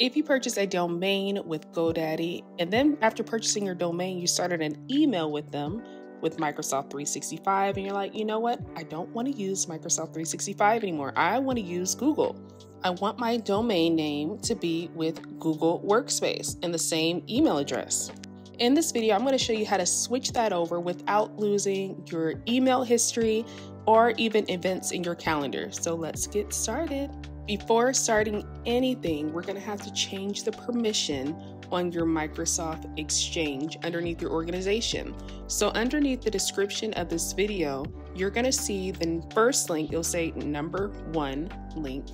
If you purchase a domain with GoDaddy, and then after purchasing your domain, you started an email with them with Microsoft 365, and you're like, you know what? I don't want to use Microsoft 365 anymore. I want to use Google. I want my domain name to be with Google Workspace and the same email address. In this video, I'm going to show you how to switch that over without losing your email history or even events in your calendar. So let's get started. Before starting anything, we're going to have to change the permission on your Microsoft Exchange underneath your organization. So underneath the description of this video, you're going to see the first link. It'll say #1 link.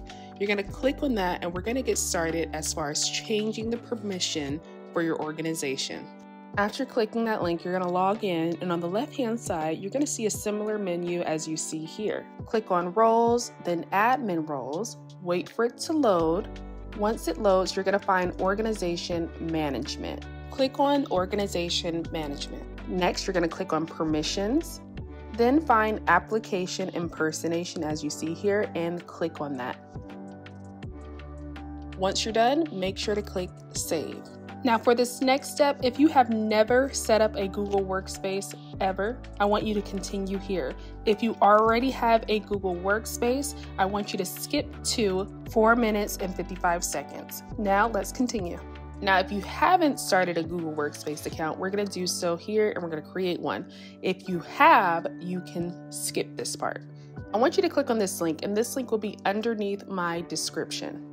You're going to click on that, and we're going to get started as far as changing the permission for your organization. After clicking that link, you're going to log in, and on the left-hand side, you're going to see a similar menu as you see here. Click on Roles, then Admin Roles, wait for it to load. Once it loads, you're going to find Organization Management. Click on Organization Management. Next, you're going to click on Permissions, then find Application Impersonation as you see here, and click on that. Once you're done, make sure to click Save. Now for this next step, if you have never set up a Google Workspace ever, I want you to continue here. If you already have a Google Workspace, I want you to skip to 4 minutes and 55 seconds. Now let's continue. Now, if you haven't started a Google Workspace account, we're going to do so here, and we're going to create one. If you have, you can skip this part. I want you to click on this link, and this link will be underneath my description.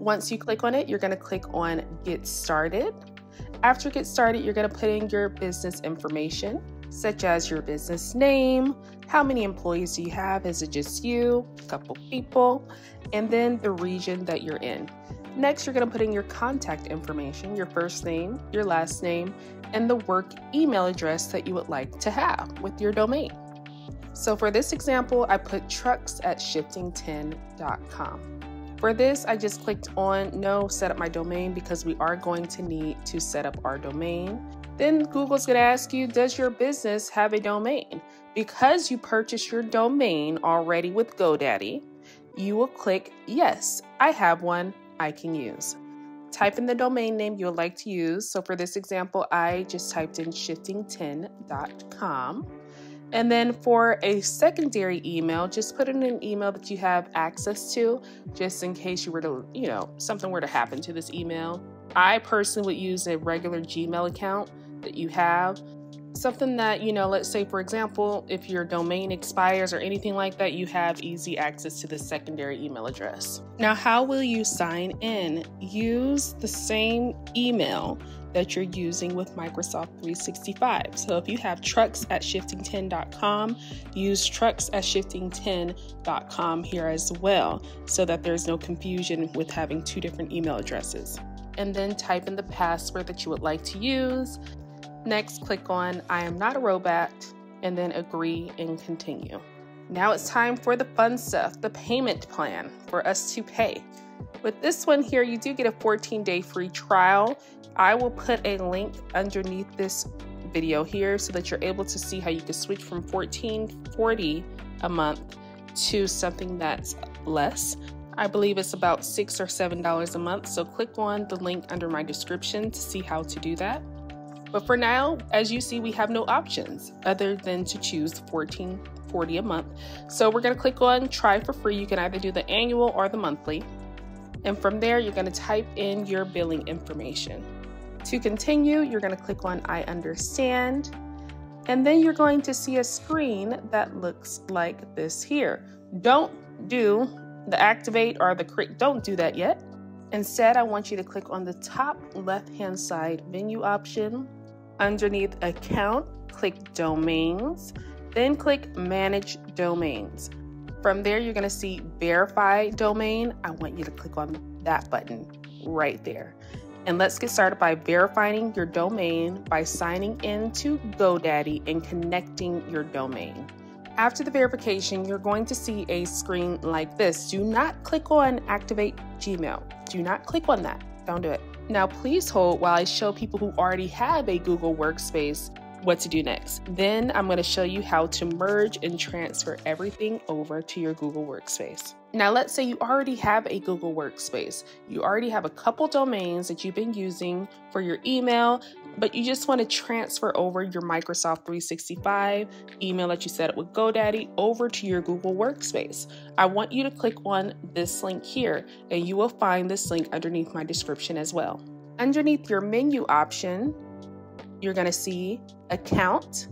Once you click on it, you're going to click on Get Started. After Get Started, you're going to put in your business information, such as your business name, how many employees do you have, is it just you, a couple people, and then the region that you're in. Next, you're going to put in your contact information, your first name, your last name, and the work email address that you would like to have with your domain. So for this example, I put trucks@shifting10.com. For this, I just clicked on no, set up my domain, because we are going to need to set up our domain. Then Google's going to ask you, does your business have a domain? Because you purchased your domain already with GoDaddy, you will click yes, I have one I can use. Type in the domain name you would like to use. So for this example, I just typed in shifting10.com. And then for a secondary email, just put in an email that you have access to, just in case you were to, something were to happen to this email. I personally would use a regular Gmail account that you have. Something that, let's say, for example, if your domain expires or anything like that, you have easy access to the secondary email address. Now, how will you sign in? Use the same email that you're using with Microsoft 365. So if you have trucks@shifting10.com, use trucks@shifting10.com here as well, so that there's no confusion with having two different email addresses. And then type in the password that you would like to use. Next, click on I am not a robot, and then agree and continue. Now it's time for the fun stuff, the payment plan for us to pay. With this one here, you do get a 14-day free trial. I will put a link underneath this video here so that you're able to see how you can switch from $14.40 a month to something that's less. I believe it's about $6 or $7 a month. So click on the link under my description to see how to do that. But for now, as you see, we have no options other than to choose $14.40 a month. So we're going to click on try for free. You can either do the annual or the monthly. And from there, you're going to type in your billing information. To continue, you're going to click on I understand. And then you're going to see a screen that looks like this here. Don't do the activate or the create. Don't do that yet. Instead, I want you to click on the top left-hand side menu option. Underneath account, click domains. Then click manage domains. From there, you're going to see verify domain. I want you to click on that button right there. And let's get started by verifying your domain by signing in to GoDaddy and connecting your domain. After the verification, you're going to see a screen like this. Do not click on activate Gmail. Do not click on that. Don't do it. Now, please hold while I show people who already have a Google Workspace what to do next. Then I'm going to show you how to merge and transfer everything over to your Google Workspace. Now let's say you already have a Google Workspace. You already have a couple domains that you've been using for your email, but you just want to transfer over your Microsoft 365 email that you set up with GoDaddy over to your Google Workspace. I want you to click on this link here, and you will find this link underneath my description as well. Underneath your menu option, you're going to see Account,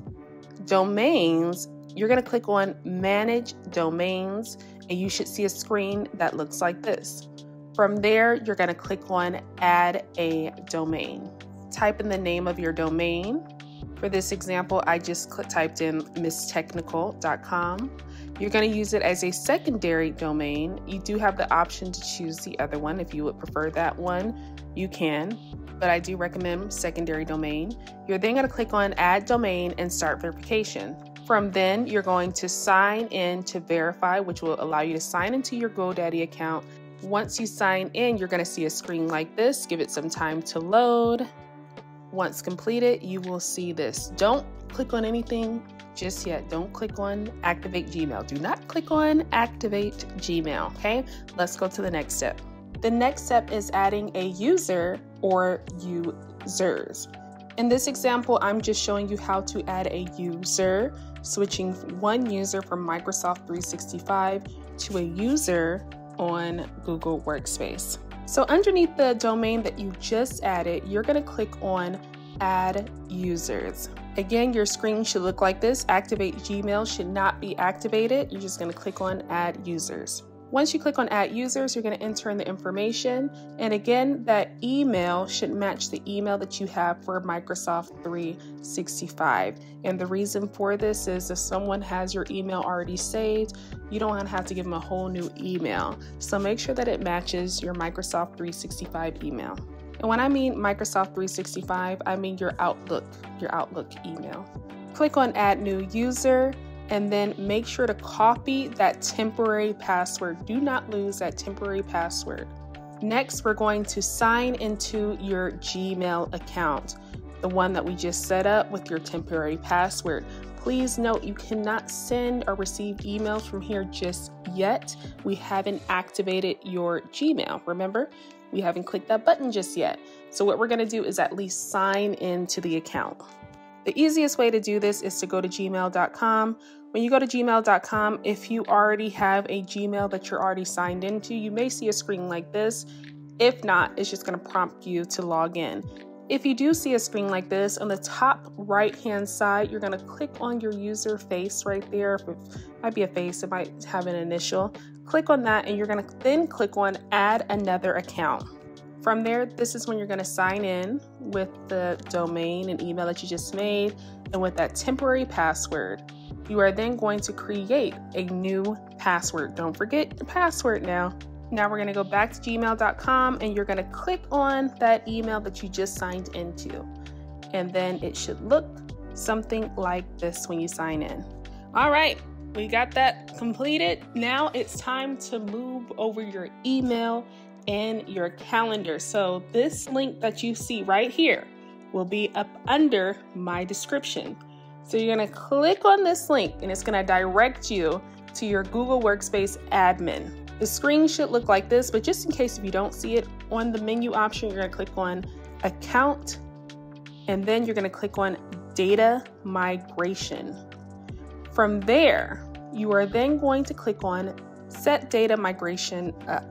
Domains. You're going to click on Manage Domains, and you should see a screen that looks like this. From there, you're going to click on Add a Domain. Type in the name of your domain. For this example, I just typed in mstechnicole.com. You're going to use it as a secondary domain. You do have the option to choose the other one. If you would prefer that one, you can, but I do recommend secondary domain. You're then going to click on Add Domain and start verification. From then, you're going to sign in to verify, which will allow you to sign into your GoDaddy account. Once you sign in, you're going to see a screen like this. Give it some time to load. Once completed, you will see this. Don't click on anything just yet. Don't click on Activate Gmail. Do not click on Activate Gmail, okay? Let's go to the next step. The next step is adding a user or users. In this example, I'm just showing you how to add a user, switching one user from Microsoft 365 to a user on Google Workspace. So underneath the domain that you just added, you're going to click on Add Users. Again, your screen should look like this. Activate Gmail should not be activated. You're just going to click on Add Users. Once you click on Add Users, you're going to enter in the information. And again, that email should match the email that you have for Microsoft 365. And the reason for this is if someone has your email already saved, you don't have to give them a whole new email. So make sure that it matches your Microsoft 365 email. And when I mean Microsoft 365, I mean your Outlook email. Click on Add New User. And then make sure to copy that temporary password. Do not lose that temporary password. Next, we're going to sign into your Gmail account, the one that we just set up with your temporary password. Please note you cannot send or receive emails from here just yet. We haven't activated your Gmail. Remember, we haven't clicked that button just yet. So what we're gonna do is at least sign into the account. The easiest way to do this is to go to gmail.com. When you go to gmail.com, if you already have a Gmail that you're already signed into, you may see a screen like this. If not, it's just going to prompt you to log in. If you do see a screen like this, on the top right-hand side, you're going to click on your user face right there. It might be a face, it might have an initial. Click on that, and you're going to then click on Add Another Account. From there, this is when you're going to sign in with the domain and email that you just made and with that temporary password. You are then going to create a new password. Don't forget your password now. Now we're going to go back to gmail.com and you're going to click on that email that you just signed into. And then it should look something like this when you sign in. All right, we got that completed. Now it's time to move over your email in your calendar. So this link that you see right here will be up under my description. So you're going to click on this link and it's going to direct you to your Google Workspace admin. The screen should look like this, but just in case if you don't see it, on the menu option, you're going to click on Account, and then you're going to click on Data Migration. From there, you are then going to click on Set Data Migration Up.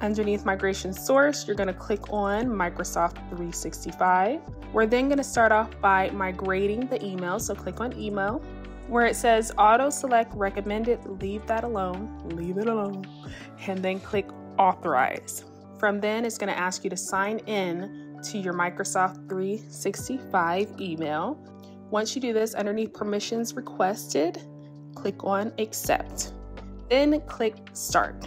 Underneath Migration Source, you're gonna click on Microsoft 365. We're then gonna start off by migrating the email, so click on Email. Where it says Auto Select Recommended, leave that alone, leave it alone, and then click Authorize. From then, it's gonna ask you to sign in to your Microsoft 365 email. Once you do this, underneath Permissions Requested, click on Accept. Then click Start.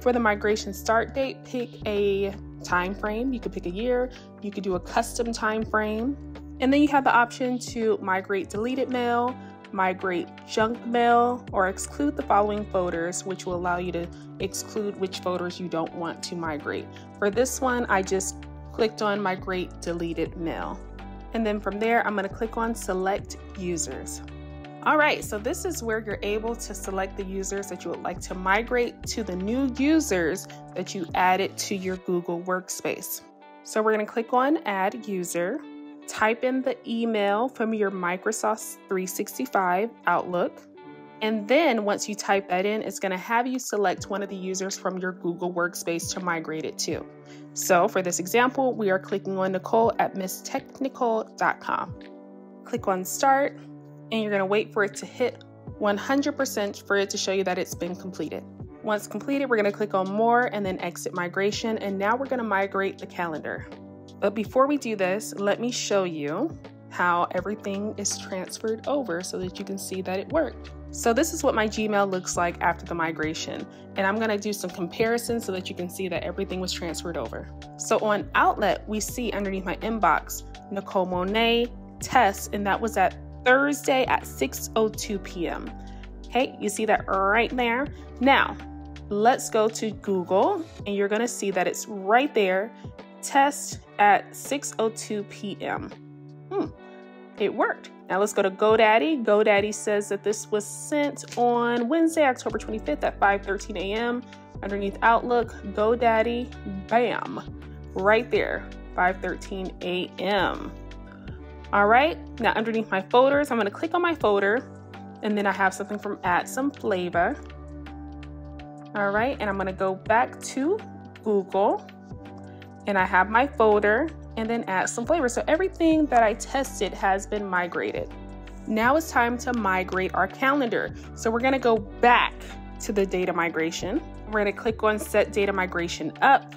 For the migration start date, pick a time frame. You could pick a year, you could do a custom time frame, and then you have the option to migrate deleted mail, migrate junk mail, or exclude the following folders, which will allow you to exclude which folders you don't want to migrate. For this one, I just clicked on migrate deleted mail. And then from there, I'm going to click on Select Users. All right, so this is where you're able to select the users that you would like to migrate to the new users that you added to your Google Workspace. So we're going to click on Add User, type in the email from your Microsoft 365 Outlook, and then once you type that in, it's going to have you select one of the users from your Google Workspace to migrate it to. So for this example, we are clicking on Nicole at mstechnicole.com. Click on Start. And you're going to wait for it to hit 100% for it to show you that it's been completed. Once completed, we're going to click on More and then Exit Migration. And now we're going to migrate the calendar. But before we do this, let me show you how everything is transferred over so that you can see that it worked. So this is what my Gmail looks like after the migration. And I'm going to do some comparisons so that you can see that everything was transferred over. So on Outlet, we see underneath my inbox, Nicole Monet, Tess, and that was at Thursday at 6:02 p.m. Okay, you see that right there. Now, let's go to Google, and you're gonna see that it's right there, test at 6:02 p.m. It worked. Now let's go to GoDaddy. GoDaddy says that this was sent on Wednesday, October 25th at 5:13 a.m. Underneath Outlook, GoDaddy, bam, right there, 5:13 a.m. All right, now underneath my folders, I'm gonna click on my folder, and then I have something from Add Some Flavor. All right, and I'm gonna go back to Google, and I have my folder, and then Add Some Flavor. So everything that I tested has been migrated. Now it's time to migrate our calendar. So we're gonna go back to the data migration. We're gonna click on Set Data Migration Up.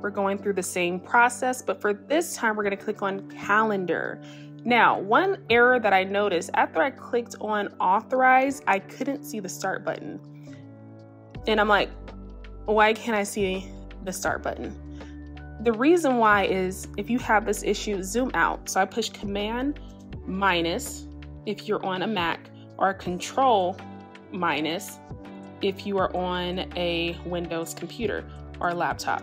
We're going through the same process, but for this time, we're going to click on calendar. Now, one error that I noticed after I clicked on authorize, I couldn't see the start button. And I'm like, why can't I see the start button? The reason why is if you have this issue, zoom out. So I push Command minus if you're on a Mac, or Control minus if you are on a Windows computer or laptop.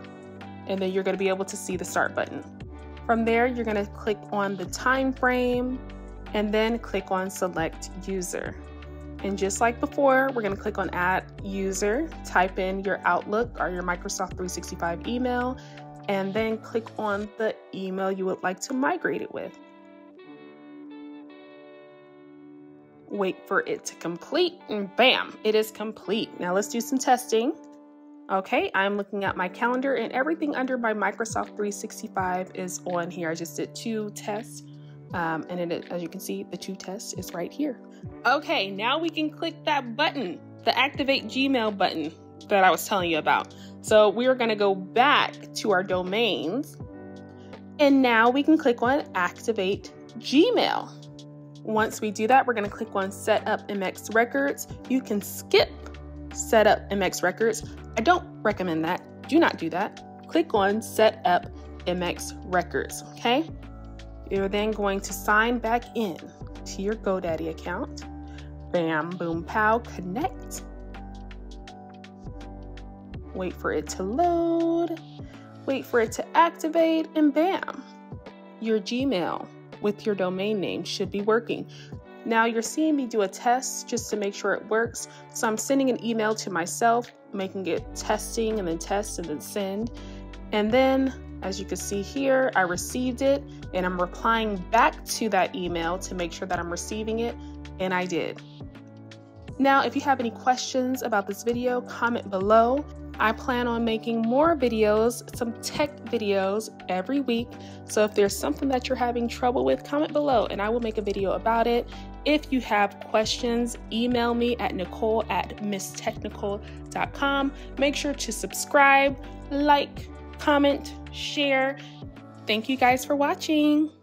And then you're going to be able to see the start button. From there, you're going to click on the time frame and then click on Select User. And just like before, we're going to click on Add User, type in your Outlook or your Microsoft 365 email, and then click on the email you would like to migrate it with. Wait for it to complete, and bam, it is complete. Now let's do some testing. Okay, I'm looking at my calendar, and everything under my Microsoft 365 is on here. I just did 2 tests, and as you can see, the 2 tests is right here. Okay, now we can click that button, the Activate Gmail button that I was telling you about. So we are going to go back to our domains, and now we can click on Activate Gmail. Once we do that, we're going to click on Set Up MX Records. You can skip Set Up MX Records. I don't recommend that. Do not do that. Click on Set Up MX Records, okay? You're then going to sign back in to your GoDaddy account. Bam, boom, pow, connect. Wait for it to load. Wait for it to activate, and bam. Your Gmail with your domain name should be working. Now you're seeing me do a test just to make sure it works. So I'm sending an email to myself, making it testing and then test and then send. And then as you can see here, I received it, and I'm replying back to that email to make sure that I'm receiving it. And I did. Now, if you have any questions about this video, comment below. I plan on making more videos, some tech videos every week. So if there's something that you're having trouble with, comment below and I will make a video about it. If you have questions, email me at Nicole@mstechnicole.com. Make sure to subscribe, like, comment, share. Thank you guys for watching.